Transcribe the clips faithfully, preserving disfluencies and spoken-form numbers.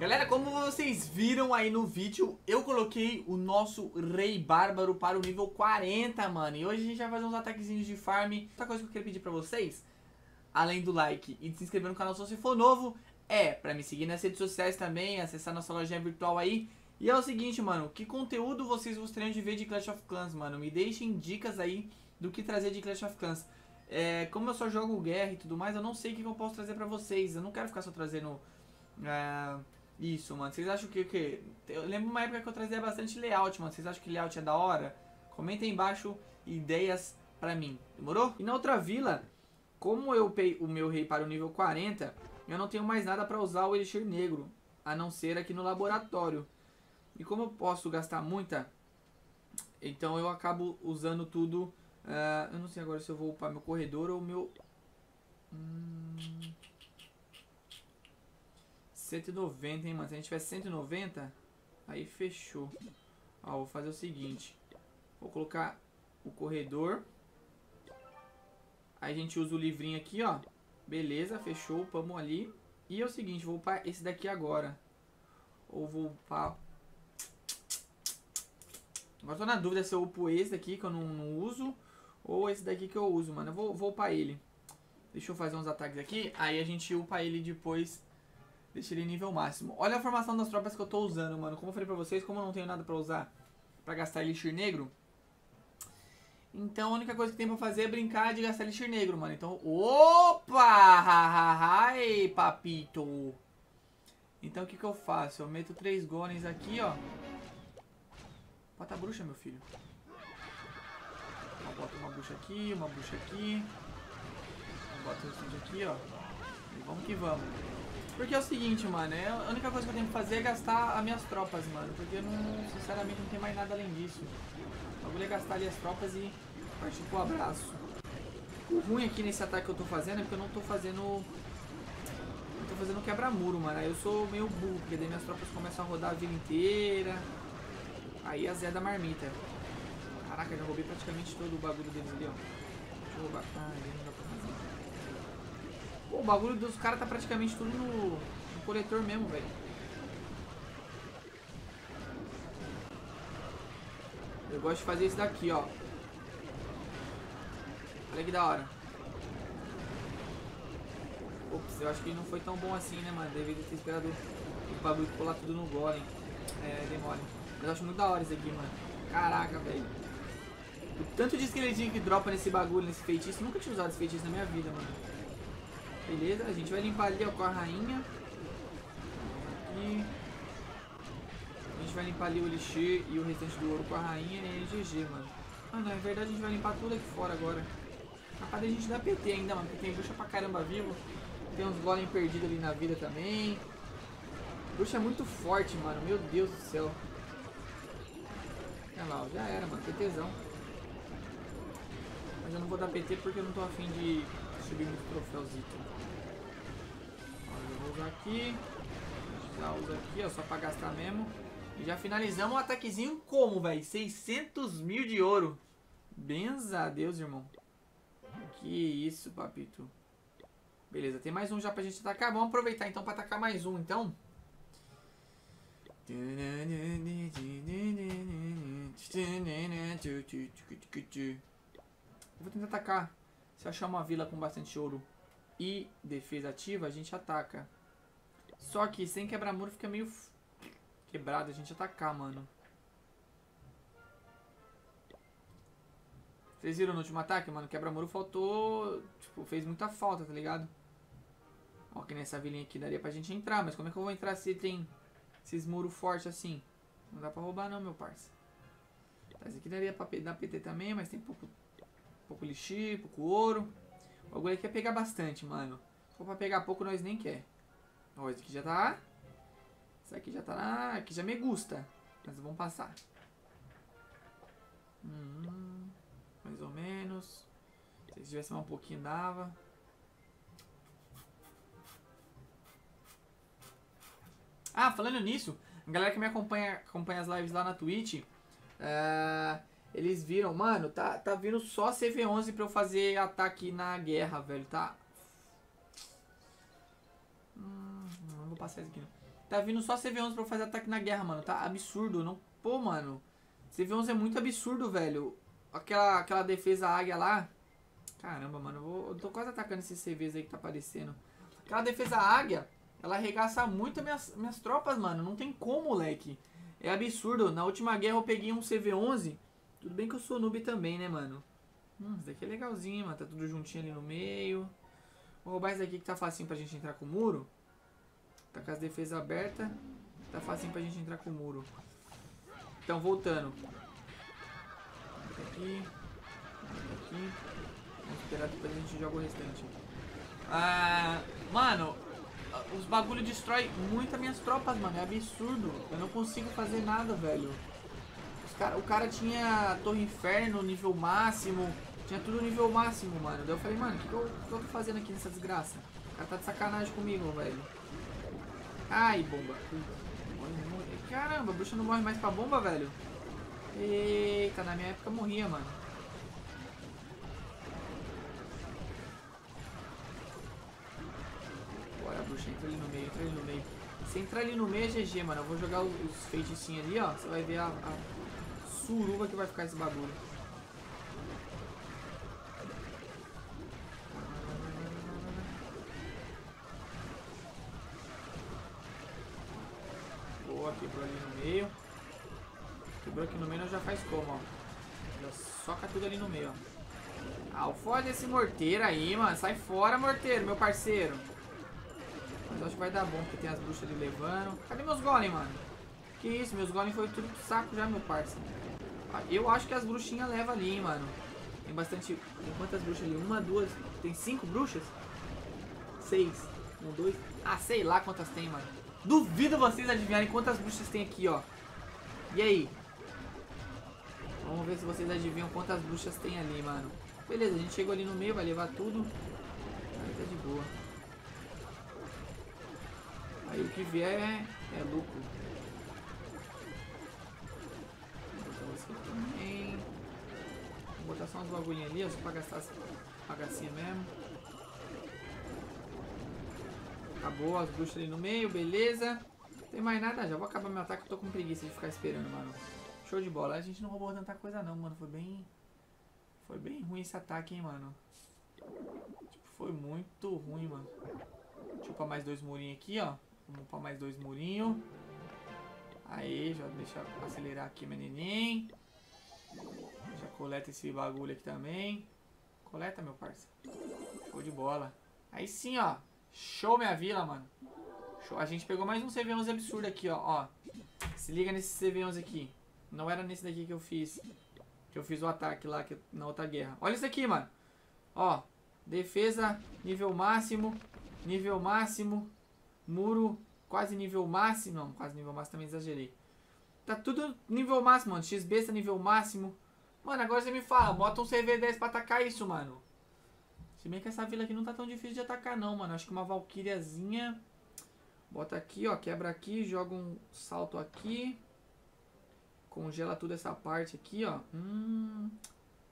Galera, como vocês viram aí no vídeo, eu coloquei o nosso Rei Bárbaro para o nível quarenta, mano. E hoje a gente vai fazer uns ataquezinhos de farm. Outra coisa que eu queria pedir pra vocês, além do like e de se inscrever no canal se você for novo, é pra me seguir nas redes sociais também, acessar nossa lojinha virtual aí. E é o seguinte, mano, que conteúdo vocês gostariam de ver de Clash of Clans, mano? Me deixem dicas aí do que trazer de Clash of Clans. É, como eu só jogo guerra e tudo mais, eu não sei o que eu posso trazer pra vocês. Eu não quero ficar só trazendo é, isso, mano. Vocês acham que, que... Eu lembro uma época que eu trazia bastante layout, mano. Vocês acham que layout é da hora? Comenta aí embaixo ideias pra mim, demorou? E na outra vila, como eu upei o meu rei para o nível quarenta, eu não tenho mais nada pra usar o elixir negro, a não ser aqui no laboratório. E como eu posso gastar muita, então eu acabo usando tudo. Uh, eu não sei agora se eu vou upar meu corredor ou meu... Hum... cento e noventa, hein, mano? Se a gente tiver cento e noventa, aí fechou. Ó, vou fazer o seguinte. Vou colocar o corredor. Aí a gente usa o livrinho aqui, ó. Beleza, fechou, upamos ali. E é o seguinte, vou upar esse daqui agora. Ou vou upar... Agora tô na dúvida se eu upo esse daqui que eu não, não uso, ou esse daqui que eu uso, mano. Eu vou, vou upar ele. Deixa eu fazer uns ataques aqui, aí a gente upa ele depois, deixa ele nível máximo. Olha a formação das tropas que eu tô usando, mano. Como eu falei pra vocês, como eu não tenho nada pra usar, pra gastar elixir negro, então a única coisa que tem pra fazer é brincar de gastar elixir negro, mano. Então, opa! Ai, papito! Então o que que eu faço? Eu meto três golems aqui, ó. Bota a bruxa, meu filho. Bota uma bruxa aqui, uma bruxa aqui. Bota o sítio aqui, ó. E vamos que vamos. Porque é o seguinte, mano. É a única coisa que eu tenho que fazer é gastar as minhas tropas, mano. Porque eu, não, sinceramente, não tenho mais nada além disso. O bagulho é gastar ali as tropas e partir pro abraço. O ruim aqui nesse ataque que eu tô fazendo é porque eu não tô fazendo... Eu tô fazendo quebra-muro, mano. Aí eu sou meio burro, porque daí minhas tropas começam a rodar a vida inteira... Aí a Zé da marmita. Caraca, já roubei praticamente todo o bagulho deles ali, ó. Deixa eu roubar. Ah, ele não dá pra fazer. Pô, o bagulho dos caras tá praticamente tudo no, no coletor mesmo, velho. Eu gosto de fazer isso daqui, ó. Olha que da hora. Ops, eu acho que não foi tão bom assim, né, mano? Deveria ter esperado o bagulho colar tudo no golem. É, demora. Eu acho muito da hora isso aqui, mano. Caraca, velho. O tanto de esqueletinho que dropa nesse bagulho, nesse feitiço. Nunca tinha usado esse feitiço na minha vida, mano. Beleza, a gente vai limpar ali, ó, com a rainha. Aqui. A gente vai limpar ali o elixir e o restante do ouro com a rainha e G G, mano. Ah, não, é verdade, a gente vai limpar tudo aqui fora agora. Capaz da gente dar P T ainda, mano, porque tem bruxa pra caramba vivo. Tem uns golem perdidos ali na vida também. Bruxa é muito forte, mano. Meu Deus do céu. Olha lá, já era, mano, PTzão. Mas eu não vou dar P T porque eu não tô afim de subir muito troféuzinho. Olha, eu vou usar aqui. Já usa aqui, ó, só pra gastar mesmo. E já finalizamos o ataquezinho como, velho? seiscentos mil de ouro. Benza a Deus, irmão. Que isso, papito. Beleza, tem mais um já pra gente atacar. Vamos aproveitar então pra atacar mais um, então. Eu vou tentar atacar. Se achar uma vila com bastante ouro e defesa ativa, a gente ataca. Só que sem quebra-muro fica meio quebrado a gente atacar, mano. Vocês viram no último ataque, mano? Quebra-muro faltou... Tipo, fez muita falta, tá ligado? Ó, que nessa vilinha aqui daria pra gente entrar. Mas como é que eu vou entrar se tem esses muros fortes assim? Não dá pra roubar não, meu parça. Esse aqui daria pra dar P T também, mas tem pouco, pouco elixir, pouco ouro. O bagulho aqui é pegar bastante, mano. Se for pra pegar pouco, nós nem quer. Ó, esse aqui já tá... Esse aqui já tá... Aqui já me gusta. Mas vamos passar. Hum, mais ou menos. Se tivesse mais um pouquinho, dava. Ah, falando nisso, a galera que me acompanha, acompanha as lives lá na Twitch... Uh, eles viram, mano, tá, tá vindo só C V onze pra eu fazer ataque na guerra, velho, tá? Hum, não vou passar isso aqui não. Tá vindo só C V onze pra eu fazer ataque na guerra, mano. Tá absurdo, não? Pô, mano. C V onze é muito absurdo, velho. Aquela, aquela defesa águia lá. Caramba, mano. Eu, vou, eu tô quase atacando esses C Vs aí que tá aparecendo. Aquela defesa águia, ela arregaça muito minhas, minhas tropas, mano. Não tem como, moleque. É absurdo. Na última guerra eu peguei um C V onze. Tudo bem que eu sou noob também, né, mano? Hum, esse daqui é legalzinho, hein, mano. Tá tudo juntinho ali no meio. Vou roubar esse daqui que tá facinho pra gente entrar com o muro. Tá com as defesas abertas. Tá facinho pra gente entrar com o muro. Então, voltando. Aqui. Aqui. Vamos esperar, depois a gente joga o restante. Ah, mano, os bagulho destrói muito as minhas tropas, mano. É absurdo. Eu não consigo fazer nada, velho. O cara tinha Torre Inferno, nível máximo. Tinha tudo nível máximo, mano. Daí eu falei, mano, o que, que eu tô fazendo aqui nessa desgraça? O cara tá de sacanagem comigo, velho. Ai, bomba. Caramba, a bruxa não morre mais pra bomba, velho. Eita, na minha época eu morria, mano. Bora, bruxa, entra ali no meio, entra ali no meio. Se entrar ali no meio é G G, mano. Eu vou jogar os feiticinhos ali, ó. Você vai ver a... a... suruba que vai ficar esse bagulho. Boa, quebrou ali no meio. Quebrou aqui no meio, já faz como, ó. Já soca tudo ali no meio, ó. Ah, o foda desse morteiro aí, mano. Sai fora, morteiro, meu parceiro. Mas acho que vai dar bom, porque tem as bruxas ali levando. Cadê meus golem, mano? Que isso, meus golem foi tudo pro saco já, meu parceiro. Eu acho que as bruxinhas levam ali, hein, mano. Tem bastante... Tem quantas bruxas ali? Uma, duas... Tem cinco bruxas? Seis. Um, dois... Ah, sei lá quantas tem, mano. Duvido vocês adivinharem quantas bruxas tem aqui, ó. E aí? Vamos ver se vocês adivinham quantas bruxas tem ali, mano. Beleza, a gente chegou ali no meio, vai levar tudo. Aí tá de boa. Aí o que vier é... é lucro. Também. Vou botar só uns bagulhinhos ali, ó, só pra gastar as bagacinhas mesmo. Acabou as bruxas ali no meio, beleza. Não tem mais nada, já vou acabar meu ataque, eu tô com preguiça de ficar esperando, mano. Show de bola. A gente não roubou tanta coisa não, mano. Foi bem... Foi bem ruim esse ataque, hein, mano. Tipo, foi muito ruim, mano. Deixa eu upar mais dois murinhos aqui, ó. Vamos upar mais dois murinhos. Aí, já deixa eu acelerar aqui, meu neném. Já coleta esse bagulho aqui também. Coleta, meu parça. Show de bola. Aí sim, ó. Show, minha vila, mano. Show. A gente pegou mais um C V onze absurdo aqui, ó. ó. Se liga nesse C V onze aqui. Não era nesse daqui que eu fiz. Que eu fiz o ataque lá que, na outra guerra. Olha isso aqui, mano. Ó. Defesa, nível máximo. Nível máximo. Muro. Quase nível máximo, não, quase nível máximo também exagerei. Tá tudo nível máximo, mano, X B tá nível máximo. Mano, agora você me fala, bota um C V dez pra atacar isso, mano. Se bem que essa vila aqui não tá tão difícil de atacar não, mano. Acho que uma valquíriazinha. Bota aqui, ó, quebra aqui, joga um salto aqui. Congela toda essa parte aqui, ó. Hum,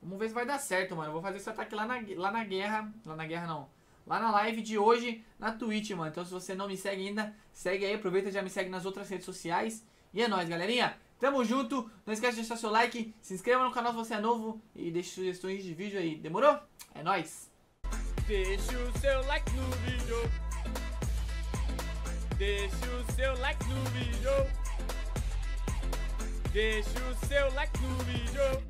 vamos ver se vai dar certo, mano. Eu vou fazer esse ataque lá na, lá na guerra, lá na guerra não. Lá na live de hoje, na Twitch, mano. Então, se você não me segue ainda, segue aí. Aproveita e já me segue nas outras redes sociais. E é nóis, galerinha. Tamo junto. Não esquece de deixar seu like. Se inscreva no canal se você é novo. E deixe sugestões de vídeo aí. Demorou? É nóis. Deixa o seu like no vídeo. Deixa o seu like no vídeo. Deixa o seu like no vídeo.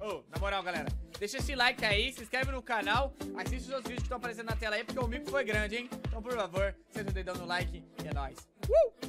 Oh, na moral, galera. Deixa esse like aí, se inscreve no canal, assiste os outros vídeos que estão aparecendo na tela aí, porque o mico foi grande, hein? Então, por favor, senta o dedão no like e é nóis. Uh!